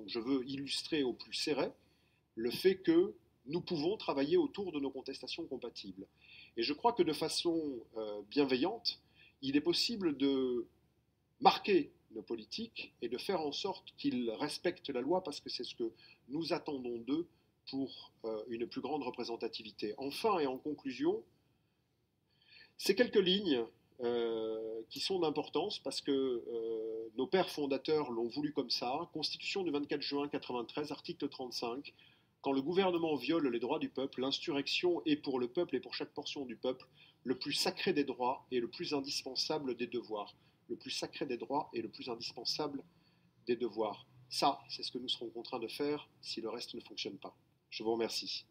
Donc je veux illustrer au plus serré le fait que nous pouvons travailler autour de nos contestations compatibles. Et je crois que de façon bienveillante, il est possible de marquer nos politiques et de faire en sorte qu'ils respectent la loi, parce que c'est ce que nous attendons d'eux pour une plus grande représentativité. Enfin et en conclusion, ces quelques lignes qui sont d'importance parce que nos pères fondateurs l'ont voulu comme ça. Constitution du 24 juin 1993, article 35. Quand le gouvernement viole les droits du peuple, l'insurrection est pour le peuple et pour chaque portion du peuple le plus sacré des droits et le plus indispensable des devoirs. Le plus sacré des droits et le plus indispensable des devoirs. Ça, c'est ce que nous serons contraints de faire si le reste ne fonctionne pas. Je vous remercie.